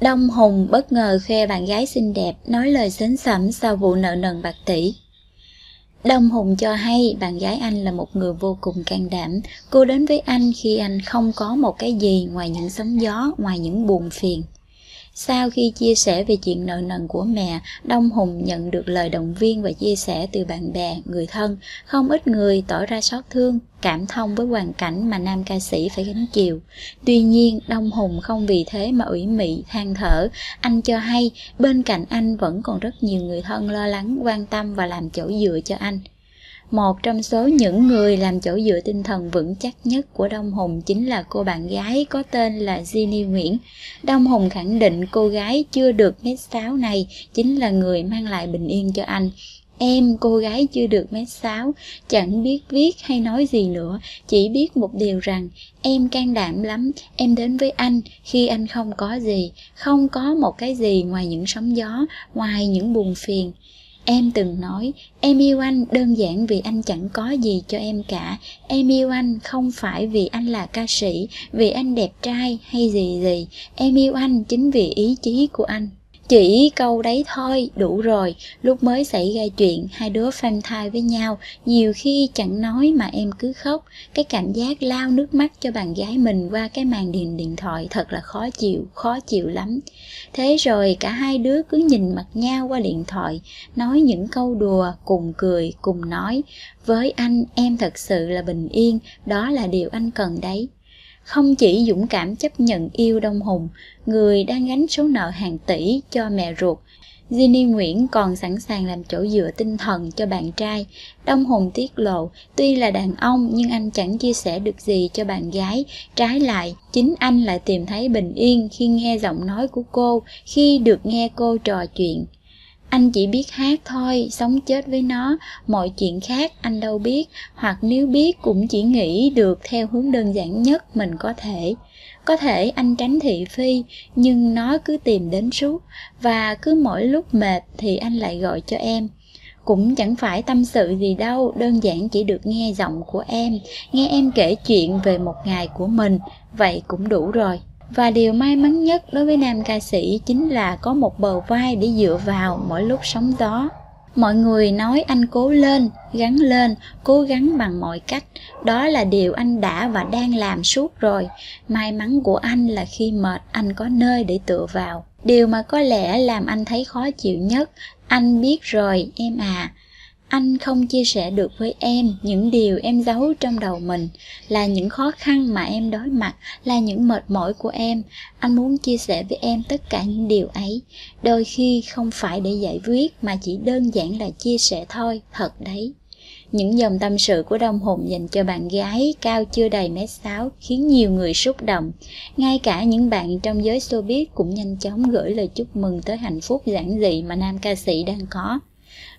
Đông Hùng bất ngờ khoe bạn gái xinh đẹp, nói lời sến sẩm sau vụ nợ nần bạc tỷ. Đông Hùng cho hay bạn gái anh là một người vô cùng can đảm. Cô đến với anh khi anh không có một cái gì ngoài những sóng gió, ngoài những buồn phiền. Sau khi chia sẻ về chuyện nợ nần của mẹ, Đông Hùng nhận được lời động viên và chia sẻ từ bạn bè, người thân. Không ít người tỏ ra xót thương, cảm thông với hoàn cảnh mà nam ca sĩ phải gánh chịu. Tuy nhiên, Đông Hùng không vì thế mà ủy mị, than thở. Anh cho hay bên cạnh anh vẫn còn rất nhiều người thân lo lắng, quan tâm và làm chỗ dựa cho anh. Một trong số những người làm chỗ dựa tinh thần vững chắc nhất của Đông Hùng chính là cô bạn gái có tên là Ginny Nguyễn. Đông Hùng khẳng định cô gái chưa được mét 6 này chính là người mang lại bình yên cho anh. Em, cô gái chưa được mét 6, chẳng biết viết hay nói gì nữa, chỉ biết một điều rằng em can đảm lắm, em đến với anh khi anh không có gì, không có một cái gì ngoài những sóng gió, ngoài những buồn phiền. Em từng nói, em yêu anh đơn giản vì anh chẳng có gì cho em cả. Em yêu anh không phải vì anh là ca sĩ, vì anh đẹp trai hay gì gì. Em yêu anh chính vì ý chí của anh. Chỉ câu đấy thôi, đủ rồi. Lúc mới xảy ra chuyện, hai đứa phanh thai với nhau. Nhiều khi chẳng nói mà em cứ khóc. Cái cảm giác lao nước mắt cho bạn gái mình qua cái màn điện thoại thật là khó chịu lắm. Thế rồi cả hai đứa cứ nhìn mặt nhau qua điện thoại, nói những câu đùa, cùng cười, cùng nói. Với anh, em thật sự là bình yên, đó là điều anh cần đấy. Không chỉ dũng cảm chấp nhận yêu Đông Hùng, người đang gánh số nợ hàng tỷ cho mẹ ruột, Ginny Nguyễn còn sẵn sàng làm chỗ dựa tinh thần cho bạn trai. Đông Hùng tiết lộ, tuy là đàn ông nhưng anh chẳng chia sẻ được gì cho bạn gái. Trái lại, chính anh lại tìm thấy bình yên khi nghe giọng nói của cô, khi được nghe cô trò chuyện. Anh chỉ biết hát thôi, sống chết với nó, mọi chuyện khác anh đâu biết, hoặc nếu biết cũng chỉ nghĩ được theo hướng đơn giản nhất mình có thể. Có thể anh tránh thị phi, nhưng nó cứ tìm đến suốt, và cứ mỗi lúc mệt thì anh lại gọi cho em. Cũng chẳng phải tâm sự gì đâu, đơn giản chỉ được nghe giọng của em, nghe em kể chuyện về một ngày của mình, vậy cũng đủ rồi. Và điều may mắn nhất đối với nam ca sĩ chính là có một bờ vai để dựa vào mỗi lúc sóng gió. Mọi người nói anh cố lên, cố gắng bằng mọi cách. Đó là điều anh đã và đang làm suốt rồi. May mắn của anh là khi mệt anh có nơi để tựa vào. Điều mà có lẽ làm anh thấy khó chịu nhất, anh biết rồi em à. Anh không chia sẻ được với em những điều em giấu trong đầu mình, là những khó khăn mà em đối mặt, là những mệt mỏi của em. Anh muốn chia sẻ với em tất cả những điều ấy. Đôi khi không phải để giải quyết mà chỉ đơn giản là chia sẻ thôi, thật đấy. Những dòng tâm sự của Đông Hùng dành cho bạn gái cao chưa đầy mét 6 khiến nhiều người xúc động. Ngay cả những bạn trong giới showbiz cũng nhanh chóng gửi lời chúc mừng tới hạnh phúc giản dị mà nam ca sĩ đang có.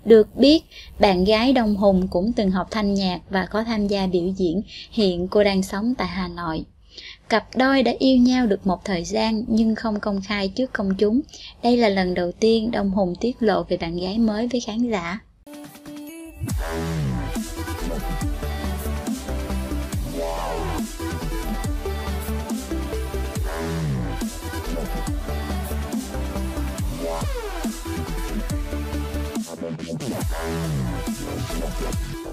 Được biết, bạn gái Đông Hùng cũng từng học thanh nhạc và có tham gia biểu diễn, hiện cô đang sống tại Hà Nội. Cặp đôi đã yêu nhau được một thời gian nhưng không công khai trước công chúng. Đây là lần đầu tiên Đông Hùng tiết lộ về bạn gái mới với khán giả. We'll be right back.